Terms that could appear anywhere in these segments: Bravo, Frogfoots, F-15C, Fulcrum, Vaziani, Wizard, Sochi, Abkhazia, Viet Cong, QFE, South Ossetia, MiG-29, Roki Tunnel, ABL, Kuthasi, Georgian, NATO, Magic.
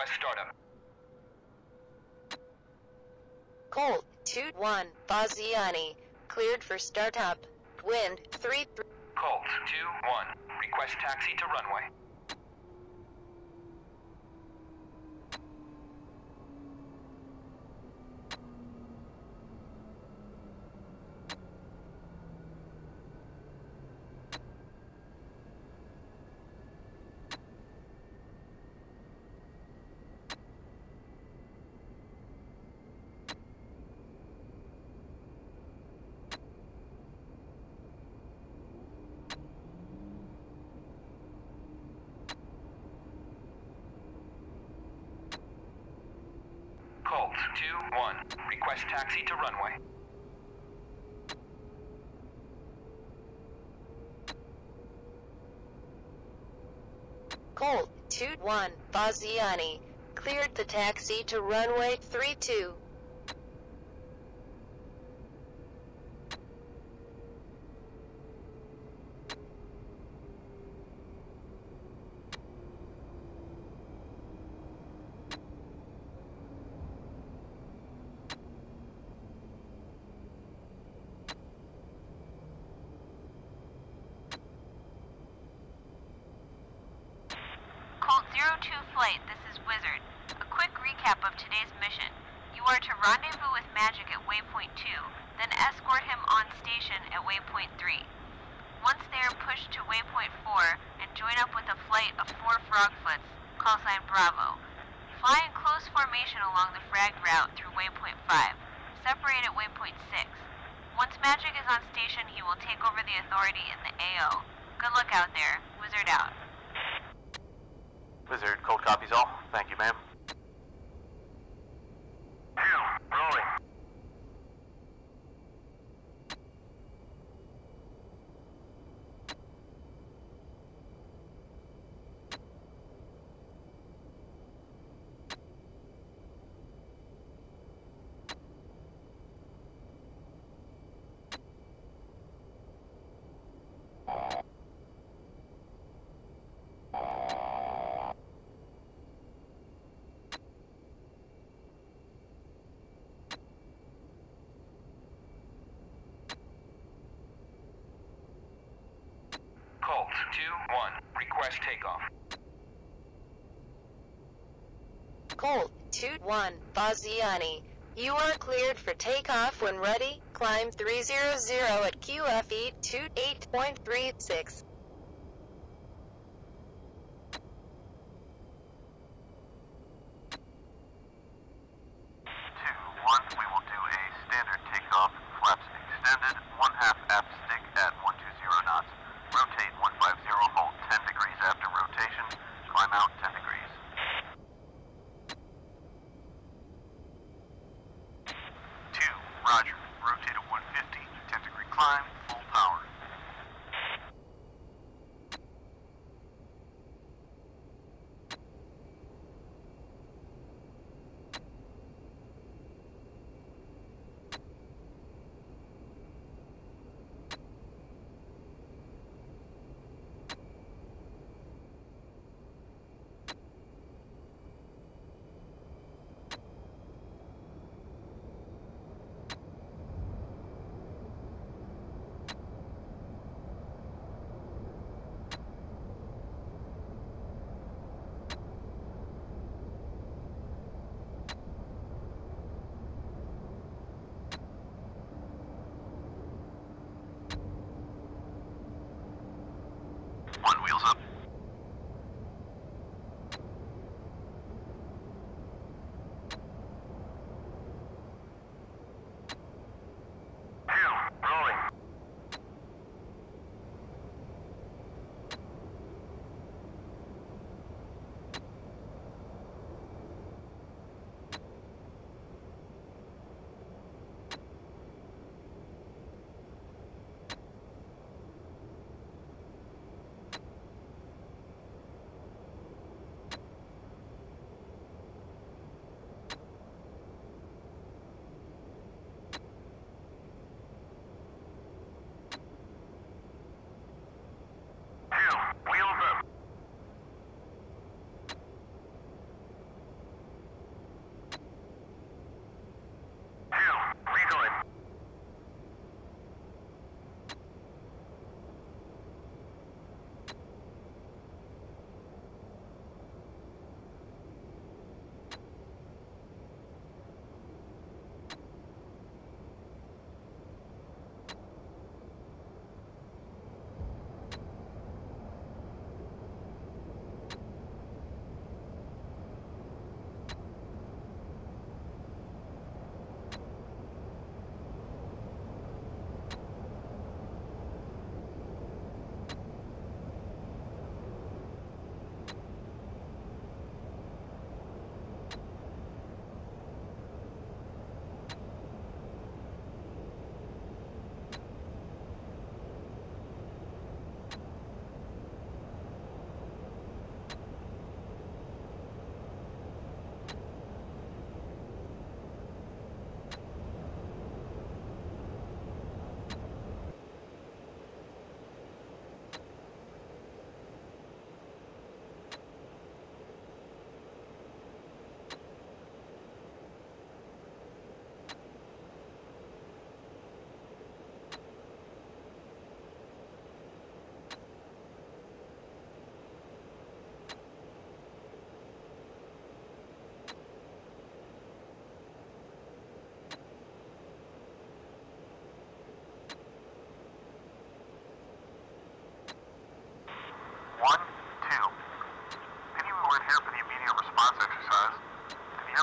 request startup. Colt 2-1, Vaziani, cleared for startup. Wind 3-3. Colt 2-1, request taxi to runway. Colt 2-1, request taxi to runway. Colt 2-1, Vaziani, cleared the taxi to runway 32. Flight, this is Wizard. A quick recap of today's mission. You are to rendezvous with Magic at Waypoint 2, then escort him on station at Waypoint 3. Once they are pushed to Waypoint 4 and join up with a flight of 4 Frogfoots, call sign Bravo. Fly in close formation along the fragged route through Waypoint 5. Separate at Waypoint 6. Once Magic is on station, he will take over the authority in the AO. Good luck out there. Wizard out. Wizard, cold copies all. Thank you, ma'am. Rolling. Colt 2-1, request takeoff. Colt 2-1, Vaziani, you are cleared for takeoff when ready. Climb 300 at QFE 28.36.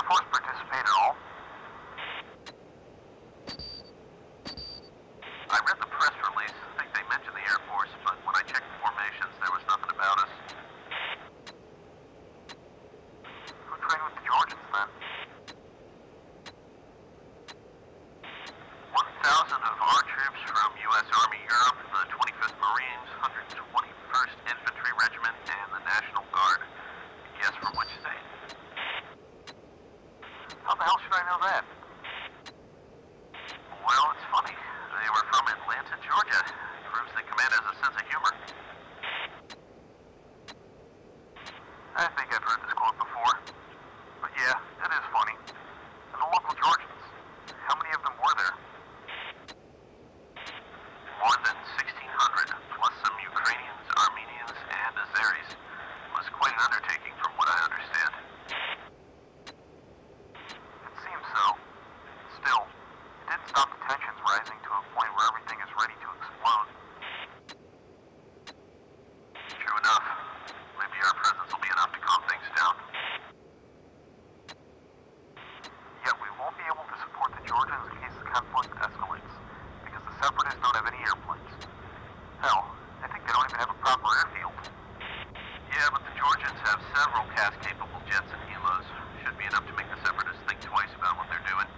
force participate at all? I read the press release. I think they mentioned the Air Force, but when I checked the formations, there was nothing about us. Who trained with the Georgians then? 1,000 of our troops from U.S. Army Europe, the 25th Marines, 121st Infantry Regiment, and the National Guard. Guess from which state? How the hell should I know that? Well, it's funny. They were from Atlanta, Georgia. It proves the command has a sense of humor. I think I've heard this quote before. But yeah, it is funny. And the local Georgians, how many of them were there? More than 1,600, plus some Ukrainians, Armenians, and Azeris. It was quite an undertaking from what I understand. It seems so. Still, it didn't stop the tensions rising to a point where everything is ready to explode. True enough. Maybe our presence will be enough to calm things down. Yet we won't be able to support the Georgians in case the conflict escalates, because the Separatists don't have any airplanes. Hell, I think they don't even have a proper airfield. Yeah, but the Georgians have several CAS-capable jets and helos. Should be enough to make the Separatists think twice about what they're doing.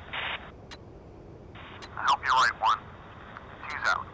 I hope you're right, Juan. Fuse out.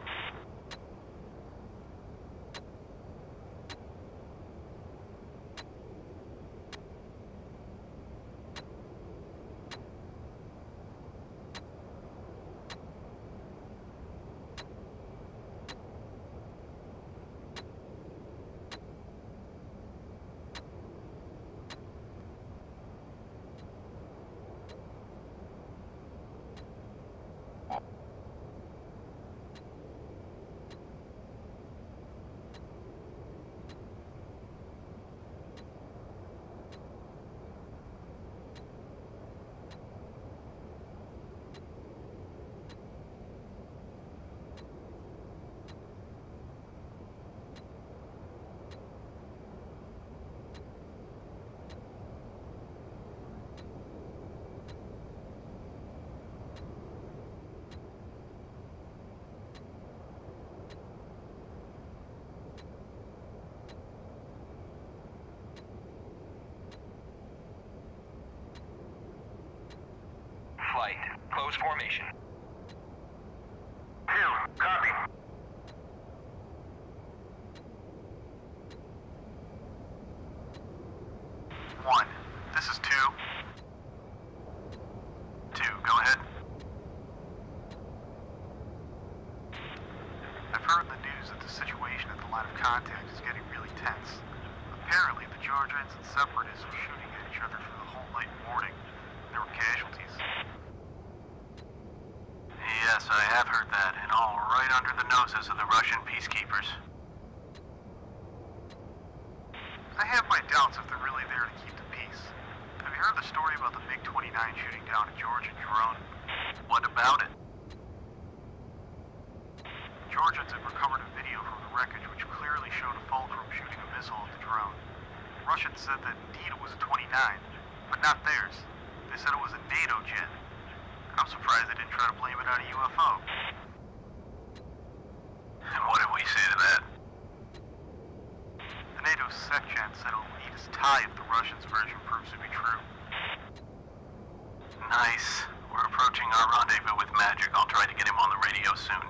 Close formation. 2, copy. One, this is 2. 2, go ahead. I've heard in the news that the situation at the line of contact is getting really tense. Apparently the Georgians and Separatists were shooting at each other for the whole night and morning. There were casualties. Yes, I have heard that, and all right under the noses of the Russian peacekeepers. I have my doubts if they're really there to keep the peace. Have you heard the story about the MiG-29 shooting down a Georgian drone? What about it? Georgians have recovered a video from the wreckage which clearly showed a Fulcrum shooting a missile at the drone. Russians said that indeed it was a 29, but not theirs. They said it was a NATO jet. I'm surprised they didn't try to blame it on a UFO. And what did we say to that? The NATO SecGen said it will eat his tie if the Russians' version proves to be true. Nice. We're approaching our rendezvous with Magic. I'll try to get him on the radio soon.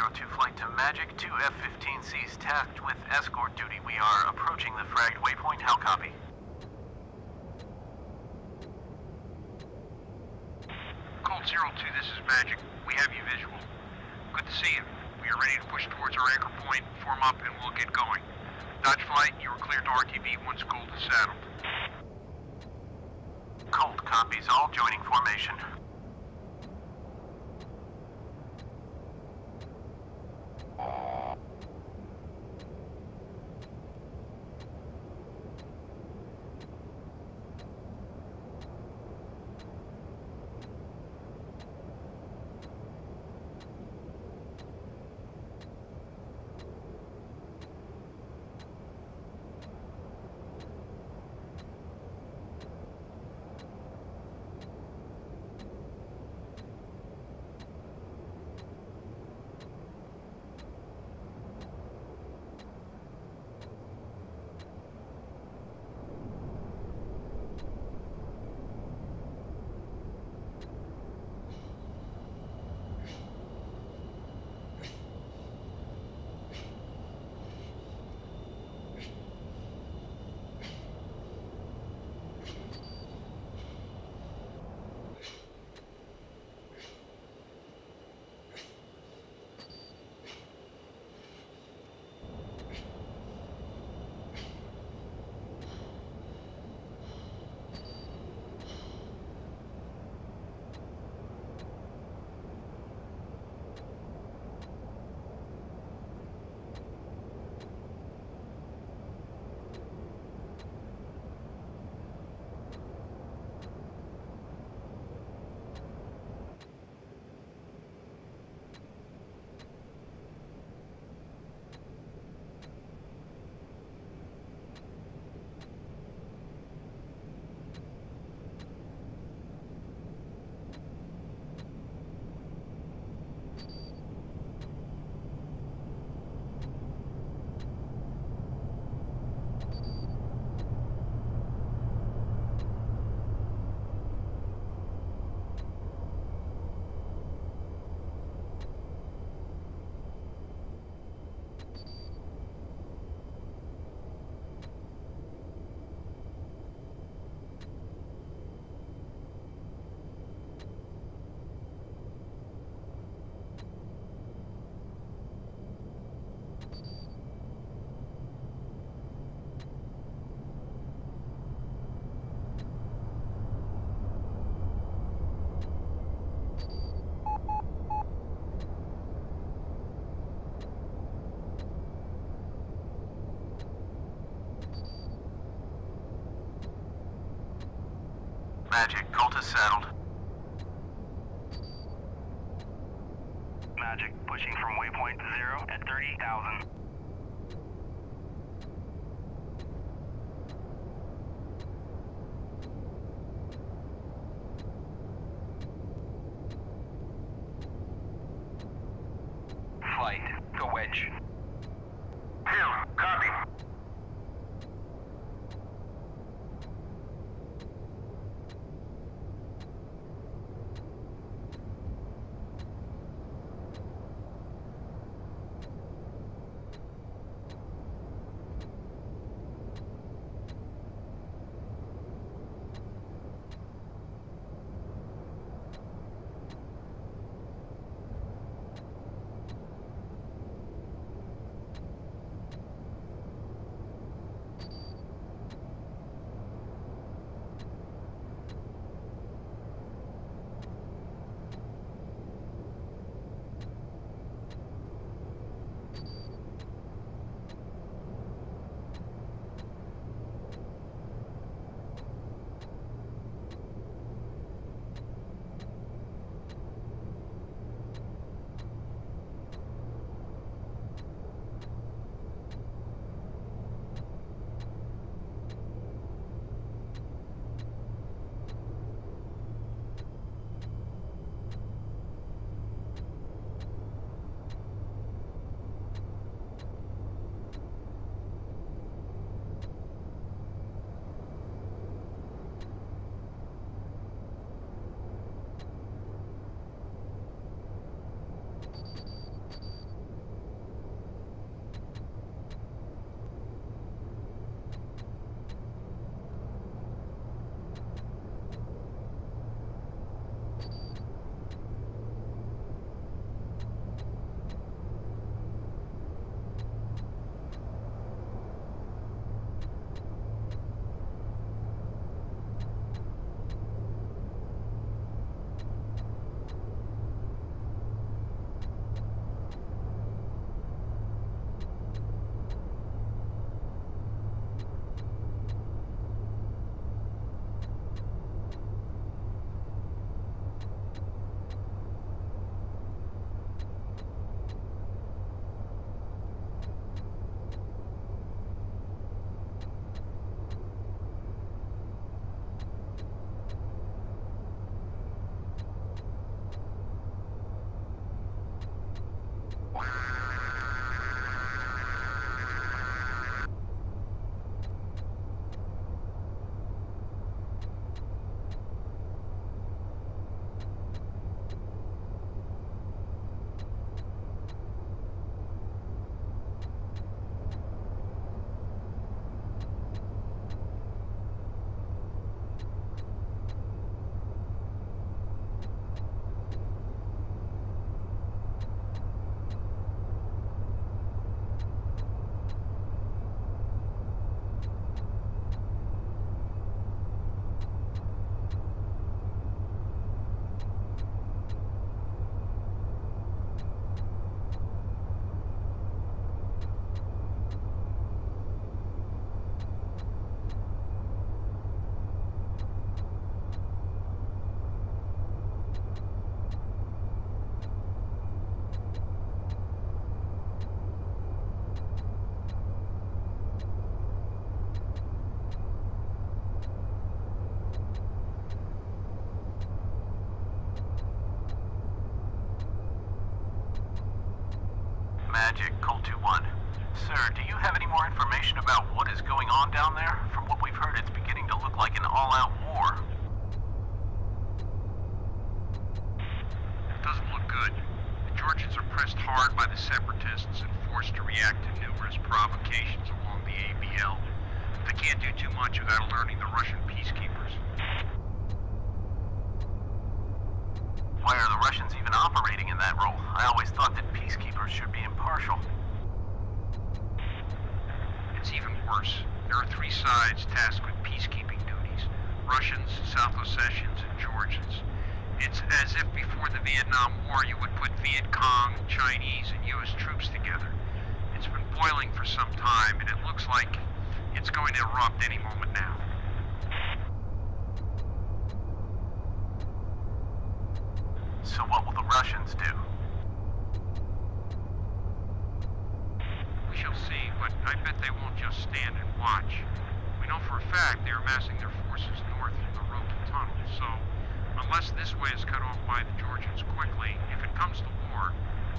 202 flight to Magic, 2 F-15Cs tasked with escort duty. We are approaching the fragged waypoint. How copy? Colt 02, this is Magic. We have you visual. Good to see you. We are ready to push towards our anchor point, form up, and we'll get going. Dodge flight, you are cleared to RTV once Colt is saddled. Colt copies, all joining formation. Magic, Colt is saddled. Magic, pushing from waypoint 0 at 30,000. Flight, the wedge. Hill, copy. sir. Do you have any more information about what is going on down there? From what we've heard, it's beginning to look like an all-out war. It doesn't look good. The Georgians are pressed hard by the separatists and forced to react to numerous provocations along the ABL. They can't do too much without alerting the Russian peacekeepers. Why are the Russians even operating in that role? I always thought that peacekeepers should be impartial. It's even worse. There are three sides tasked with peacekeeping duties: Russians, South Ossetians, and Georgians. It's as if before the Vietnam War you would put Viet Cong, Chinese, and U.S. troops together. It's been boiling for some time, and it looks like it's going to erupt any moment now. So what will the Russians do? We shall see, but I bet they won't just stand and watch. We know for a fact they are massing their forces north through the Roki Tunnel, so unless this way is cut off by the Georgians quickly, if it comes to war,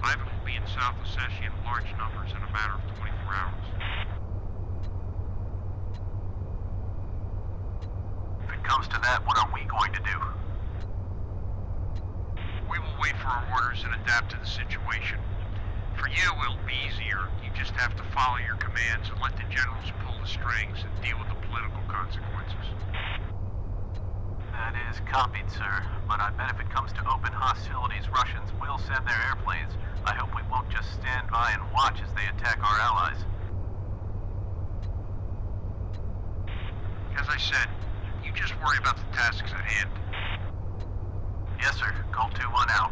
Ivan will be in South Ossetia in large numbers in a matter of 24 hours. If it comes to that, what are we going to do? We will wait for our orders and adapt to the situation. For you, it'll be easier. You just have to follow your commands and let the generals pull the strings and deal with the political consequences. That is copied, sir. But I bet if it comes to open hostilities, Russians will send their airplanes. I hope we won't just stand by and watch as they attack our allies. As I said, you just worry about the tasks at hand. Yes, sir. Call 2-1 out.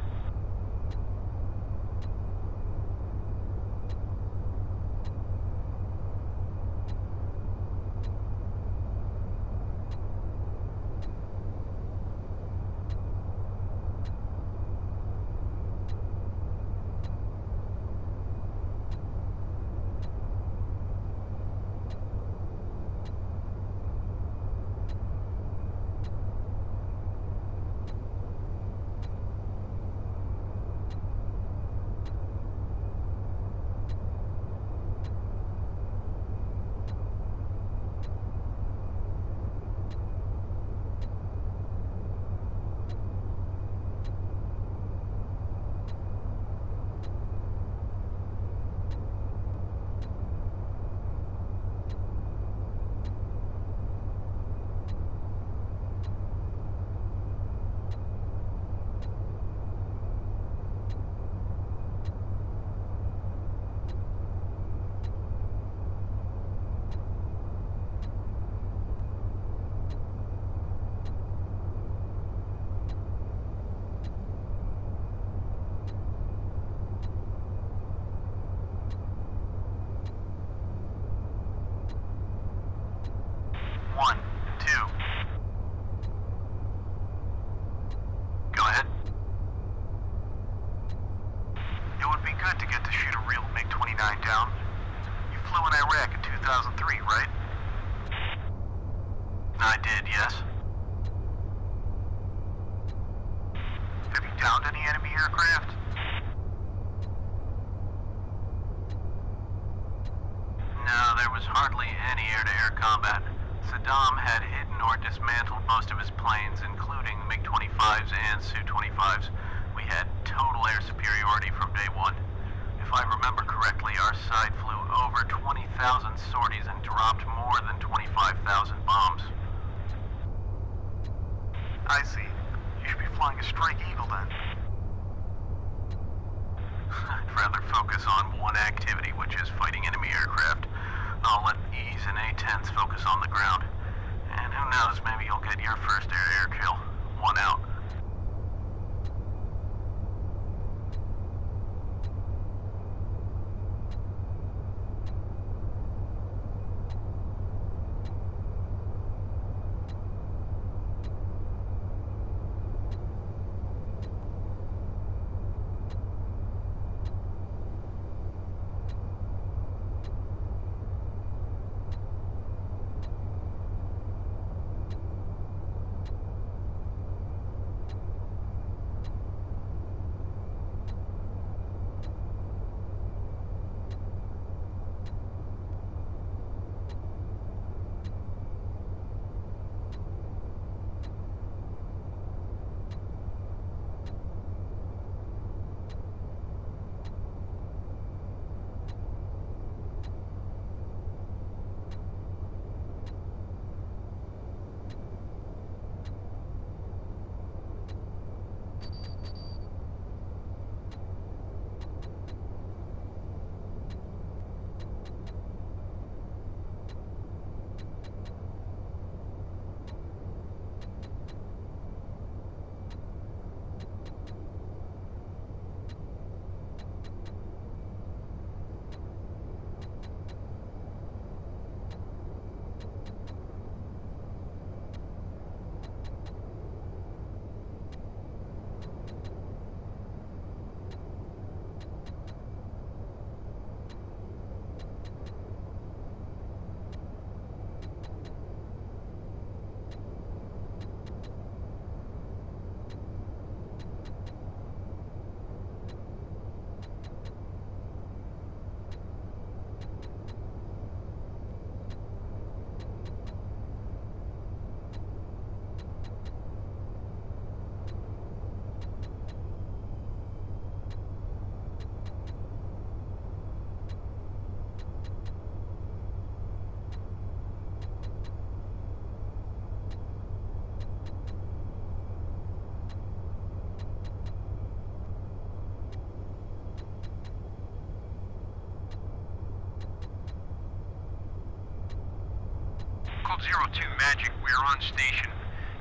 02, Magic, we are on station.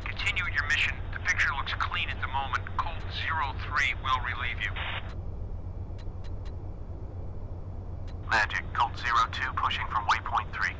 Continue your mission. The picture looks clean at the moment. Colt 03 will relieve you. Magic, Colt 02 pushing from waypoint 3.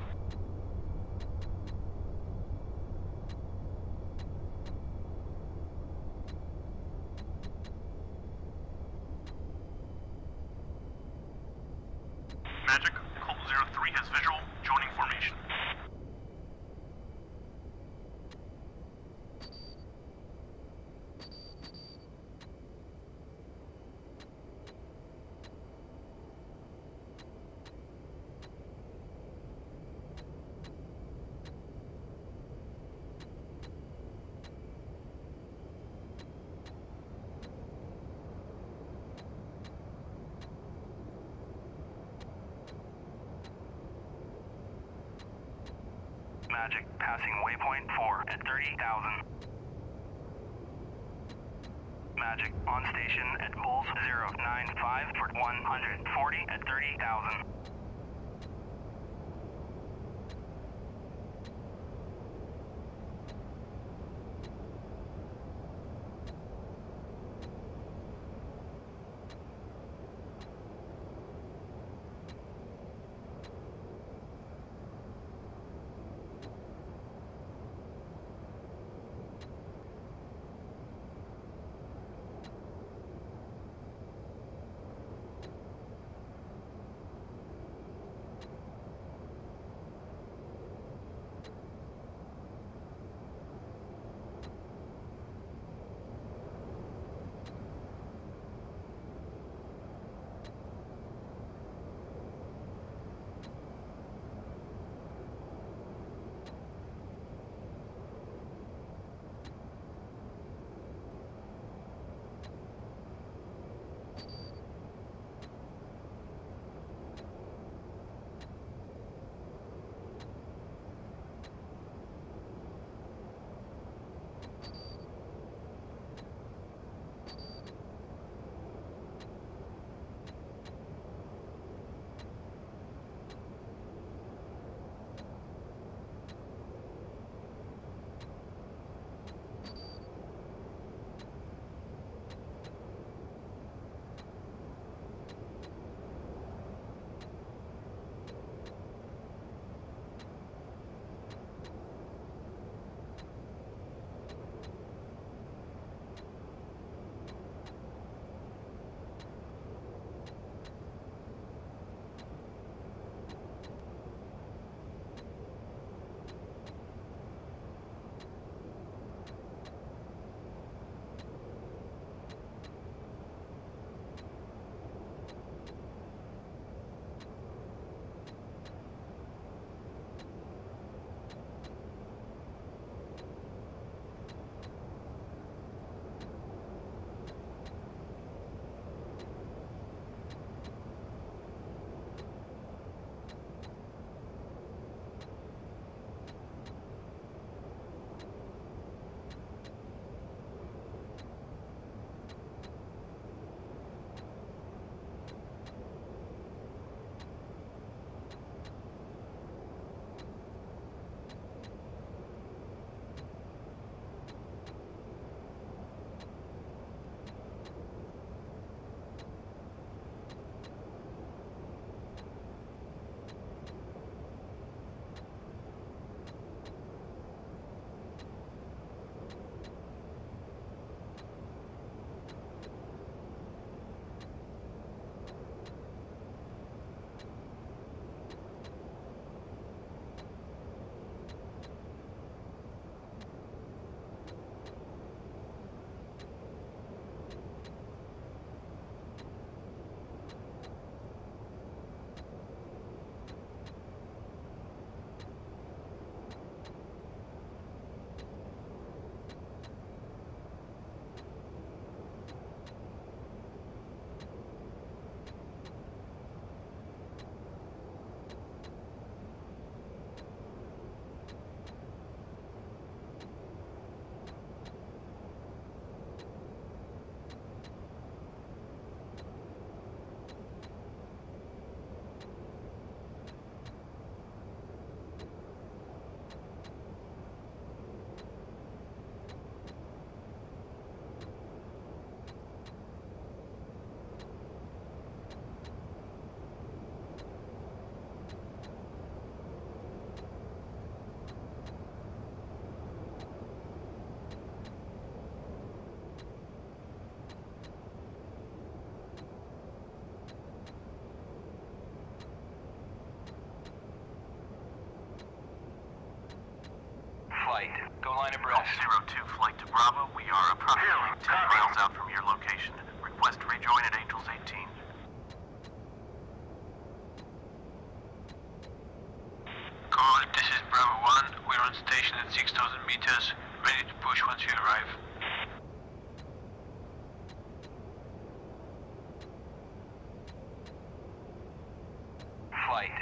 Magic, passing waypoint 4 at 30,000. Magic, on station at bulls 095 for 140 at 30,000. flight. Go line abreast. 02 flight to Bravo. We are approximately 10 miles out from your location. Request rejoin at Angels 18. Call, this is Bravo 1. We're on station at 6,000 meters. Ready to push once you arrive. Flight.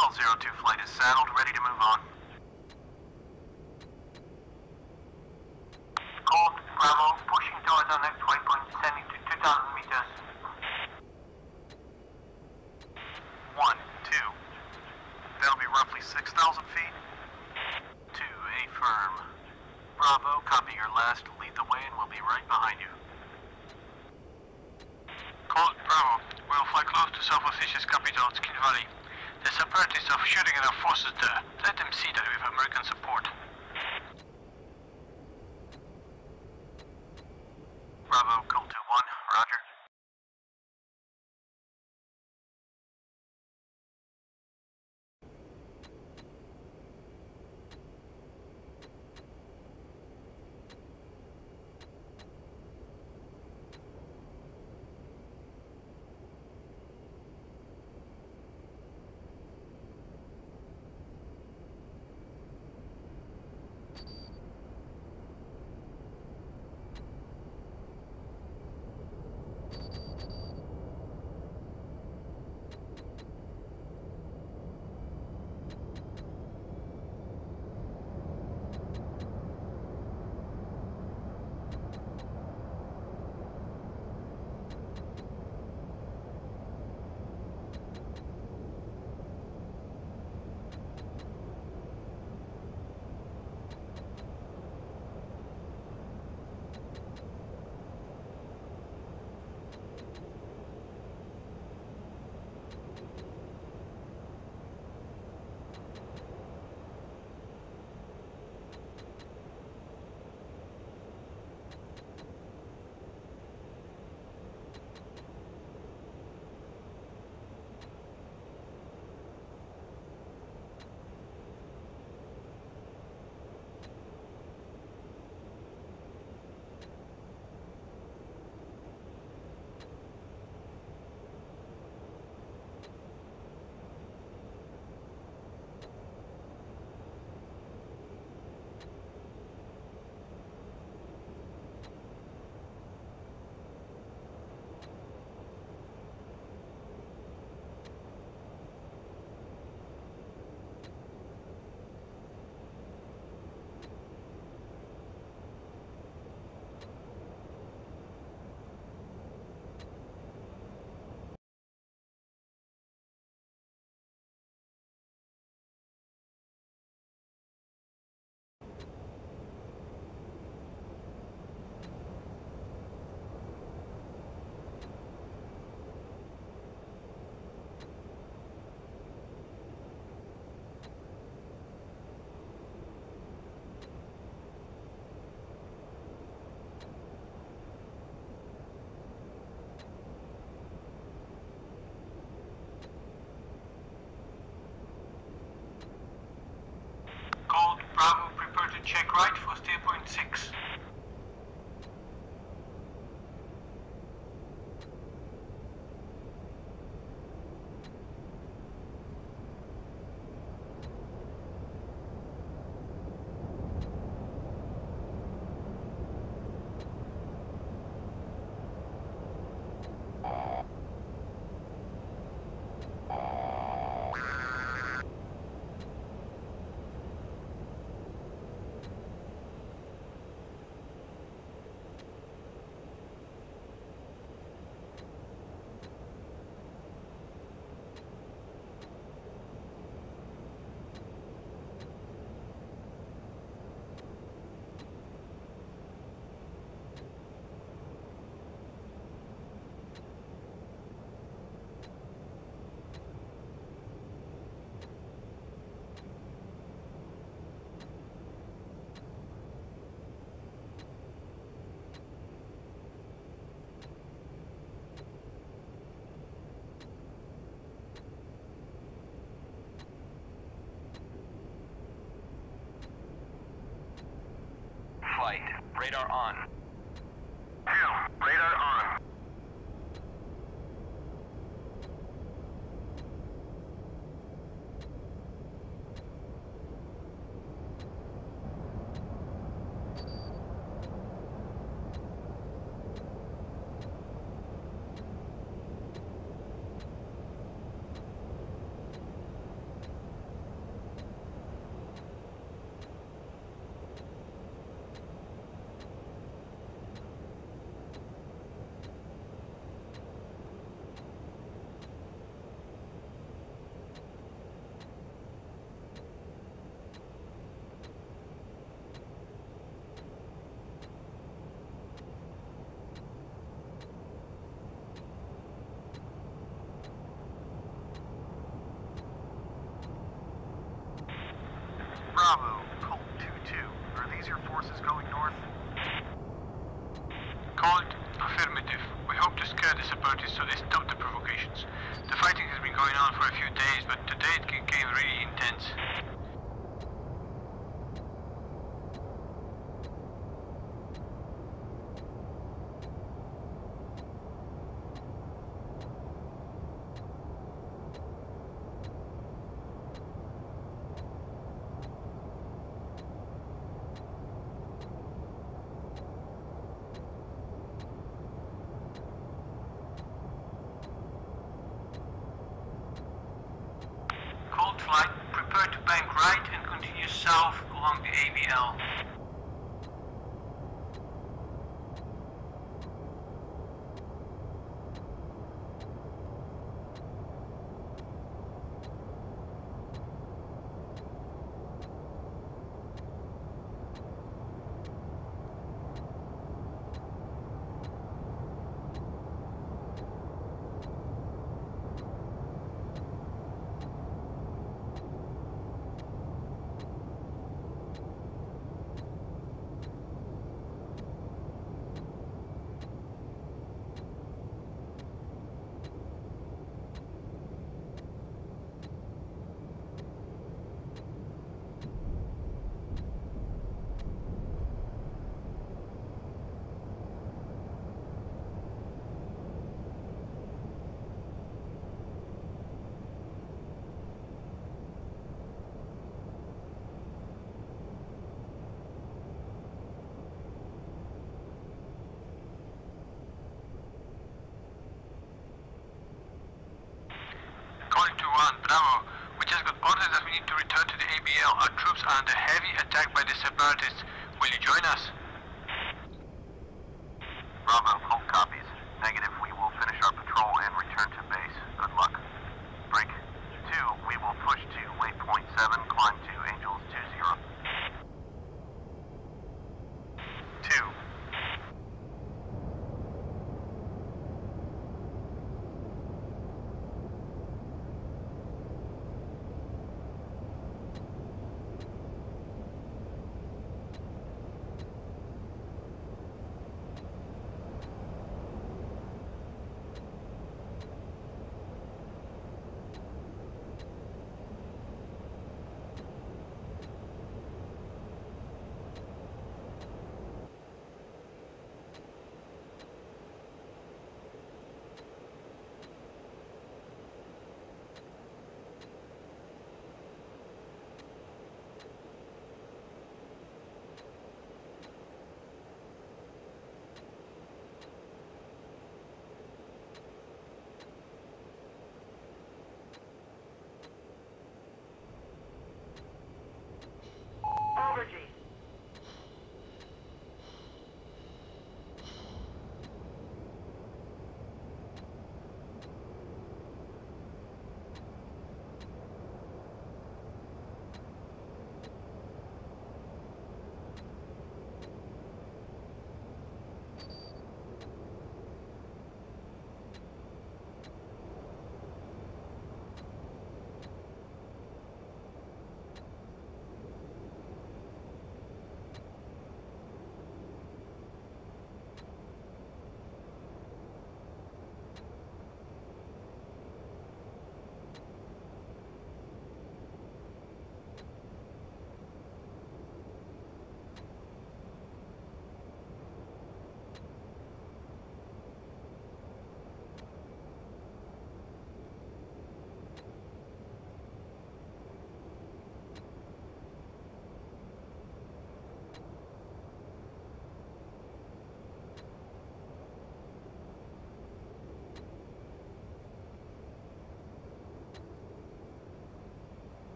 Call 02 flight is saddled, ready to move on. Call Bravo, pushing towards our next waypoint, descending to 2,000 meters. 1, 2. That'll be roughly 6,000 feet. 2, affirm. Bravo, copy your last, lead the way and we'll be right behind you. Call Bravo, we'll fly close to South Ossetia's capital, Skin Valley. The separatists are shooting at our forces there. Let them see that we have American support. Bravo, call 2-1. Roger. Bravo, prepare to check right for Staypoint 6. light. Radar on. 2, radar on. Bravo, Colt 2-2. Are these your forces going north? Colt, affirmative. We hope to scare the separatists so they stop the provocations. The fighting has been going on for a few days, but today it became really intense. Bravo, we just got orders that we need to return to the ABL. Our troops are under heavy attack by the separatists. Will you join us? Bravo, Colt copies. Negative, we will finish our patrol and return to base. Good luck. Break. 2, we will push to waypoint 7, climb to Angels 2-0. 2.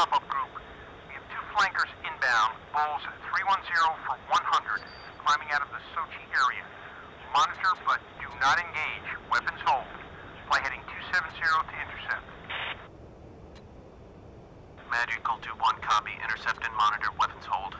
pop-up group. We have two flankers inbound, bulls 310 for 100, climbing out of the Sochi area. Monitor, but do not engage. Weapons hold. Fly heading 270 to intercept. Magic, 2-1, copy. Intercept and monitor. Weapons hold.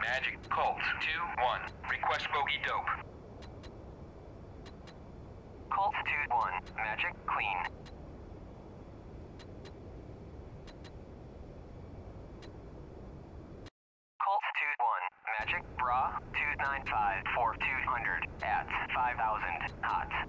Magic, Colt, 2-1. Request bogey dope. Colt, 2-1. Magic, clean. Colt, 2-1. Magic, bra, 295 for 200 at 5,000 hot.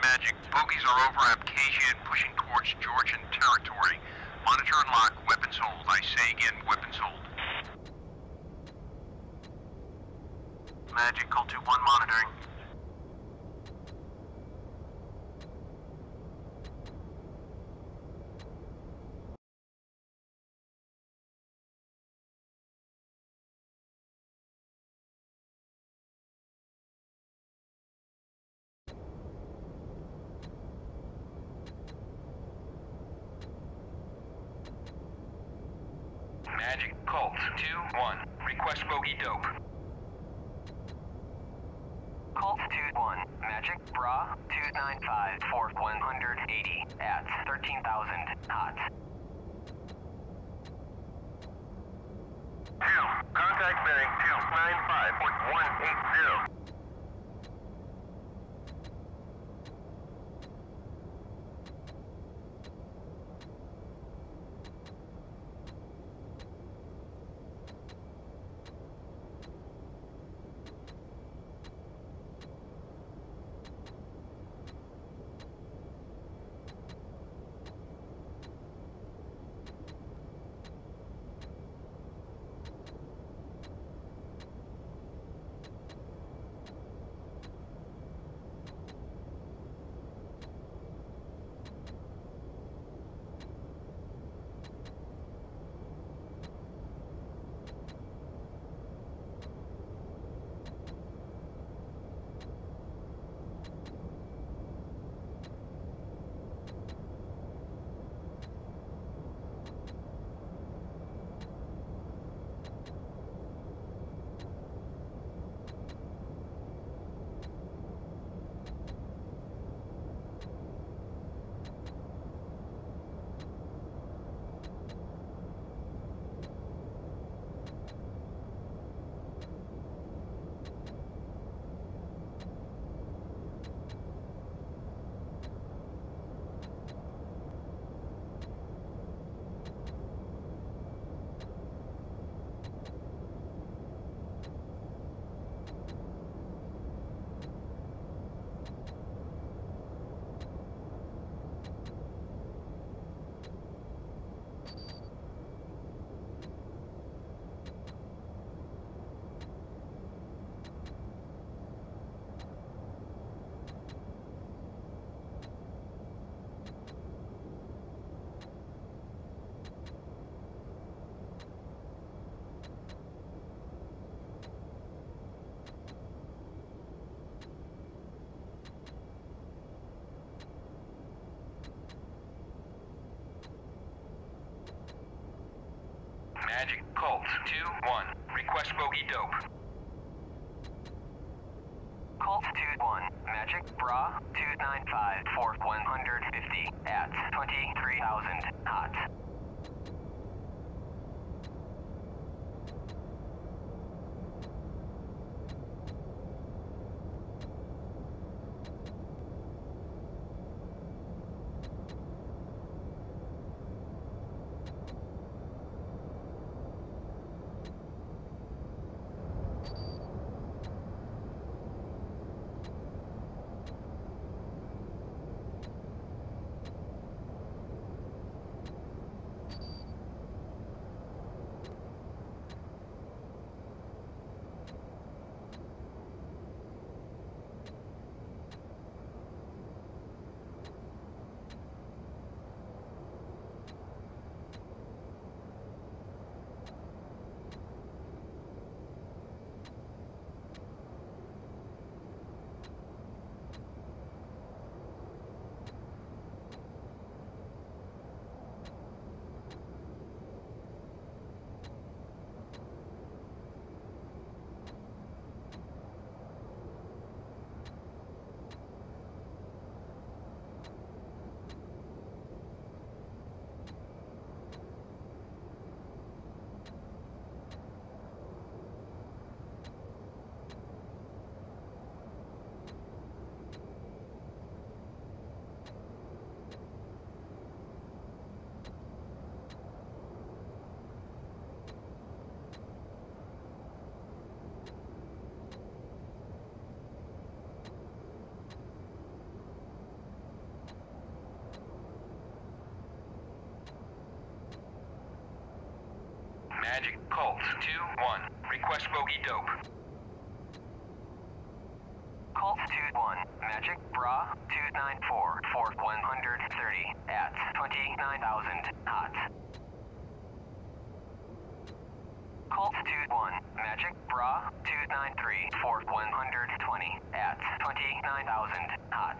Magic, bogies are over Abkhazia and pushing towards Georgian territory. Monitor and lock, weapons hold. I say again, weapons hold. Magic, 2-1, monitoring. Magic, Colt, 2-1. Request bogey dope. Colt, 2-1. Magic, bra, 295 for 180 at 13,000 hot. Two, contact bearing 295 for 180. Magic, Colt, 2-1. Request bogey dope. Colt, 2-1. Magic, bra, 295 for 150 at 23,000 hot. Magic, Colt, 2-1. Request bogey dope. Colt, 2-1. Magic, bra, 294 for 130 at 29,000 hot. Colt, 2-1. Magic, bra, 293 for 120 at 29,000 hot.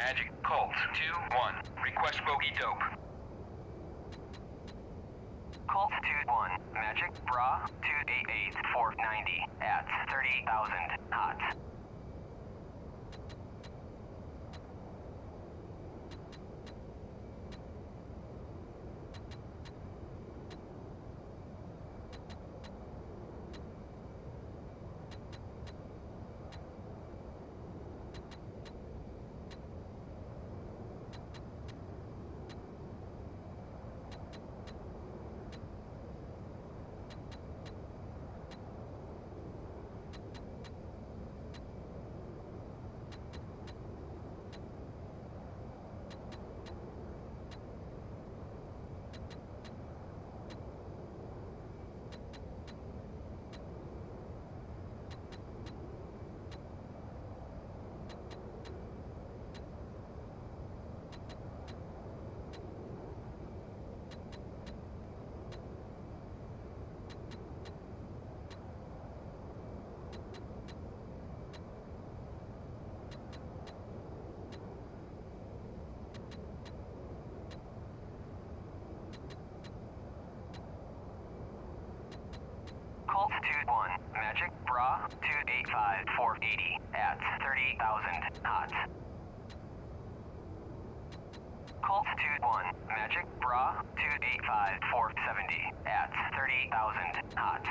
Magic, Colt, 2-1. Request bogey dope. Colt, 2-1. Magic, Bra 288490 at 30,000 knots. Altitude 1, Magic, Bra 285480 at 30,000 knots. Altitude 1, Magic, Bra 285470 at 30,000 knots.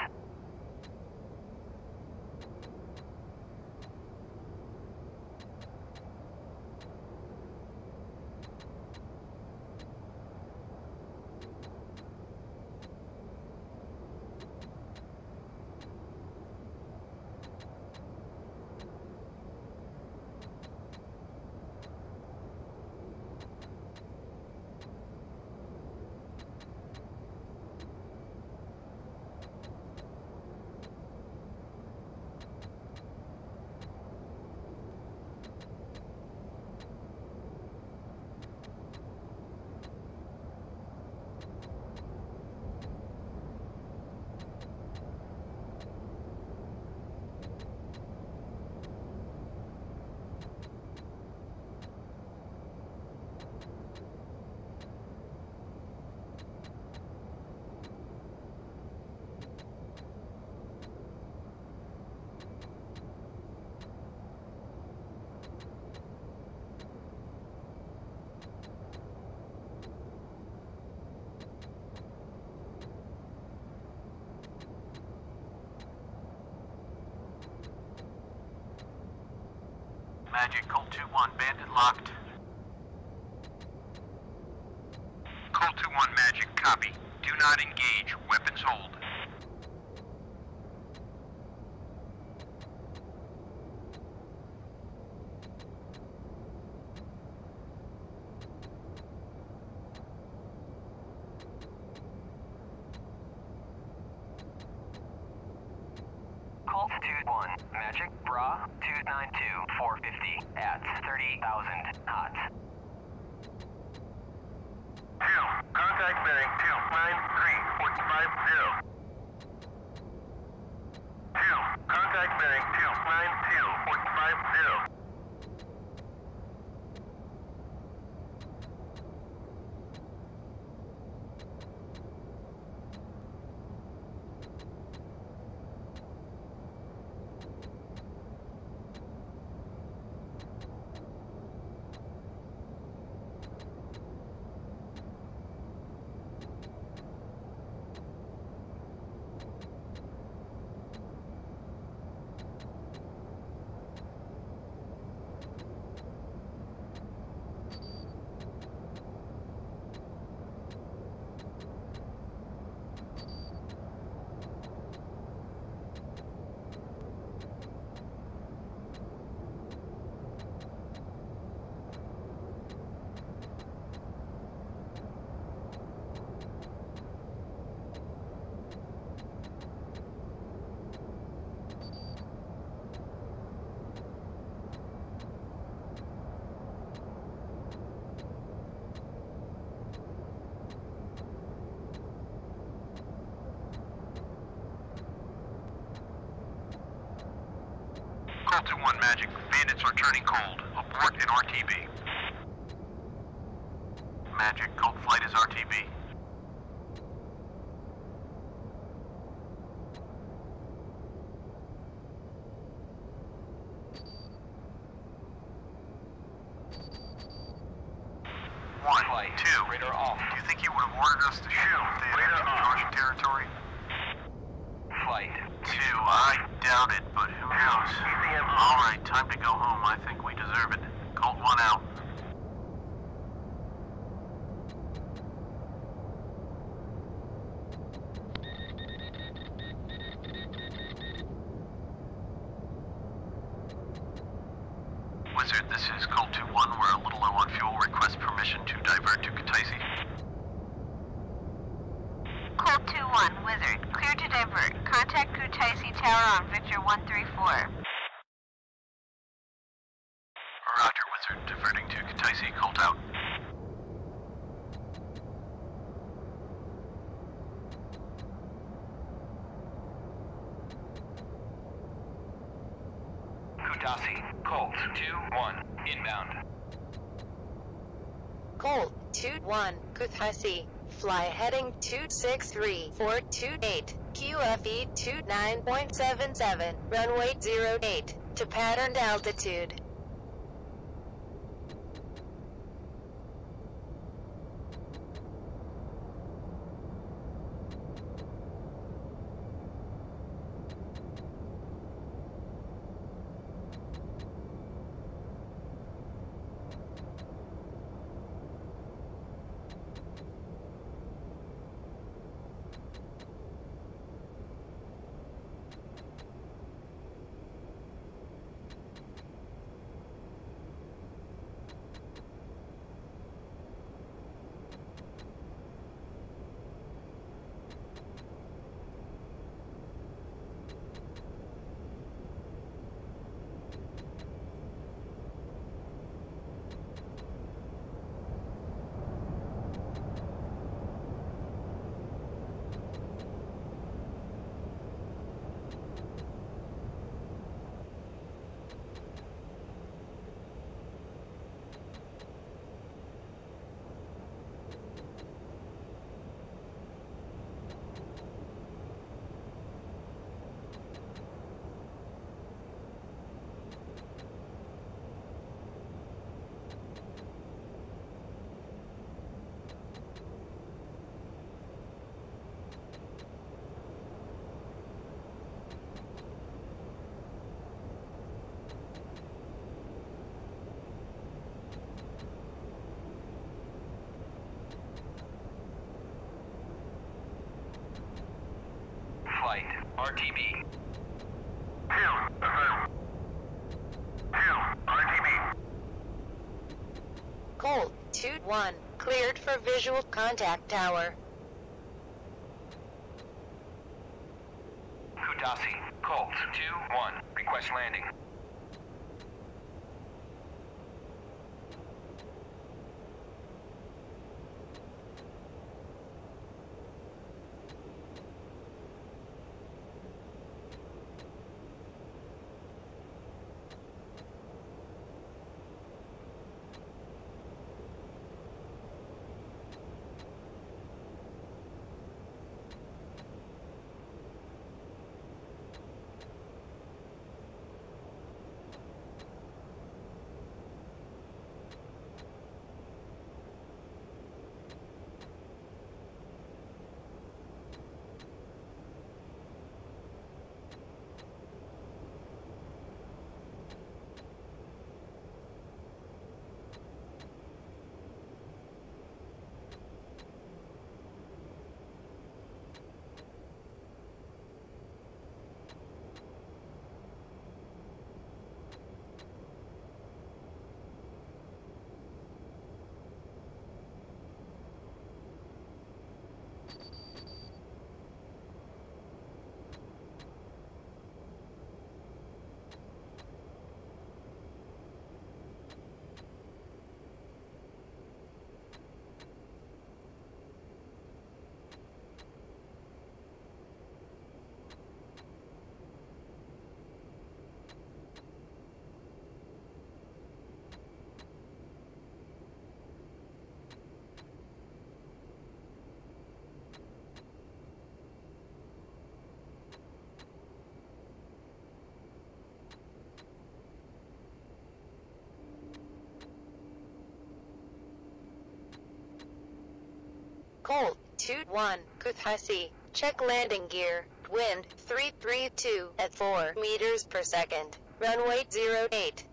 Magic, Colt 2-1, bandit locked. Colt 2-1, Magic, copy. Do not engage. Weapons hold. Altitude 1, Magic, Bra 292450 at 30,000 knots. 2, contact bearing 293.50. 2, contact bearing 292.50. Call 2-1, Magic. Bandits are turning cold. Abort and RTB. Magic, cold flight is RTB. flight. 2. Radar off. Do you think you would have ordered us to shoot if they had entered Georgian territory? Flight 2. I doubt it, but who knows? Alright, time to go home. I think we deserve it. Colt 1 out. Kuthasi, Colt 2-1, inbound. Colt 2-1, Kuthasi, fly heading 263428, QFE 29.77, runway 08, to patterned altitude. RTB. RTB. Colt 2-1, cleared for visual contact tower. Kuthasi, Colt 2-1, request landing. Colt 21, Kuthasi, check landing gear, wind 332 at 4 meters per second, runway 08.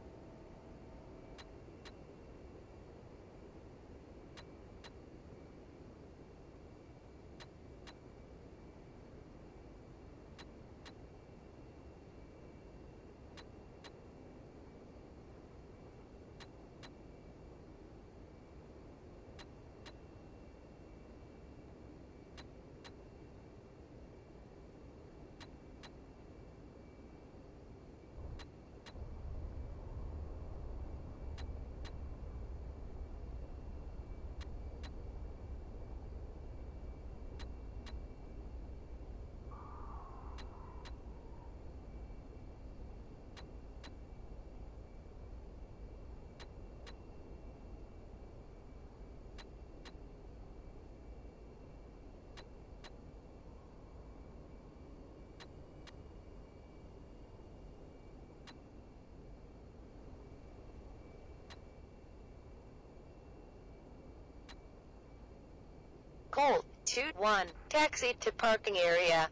Colt 21, taxi to parking area,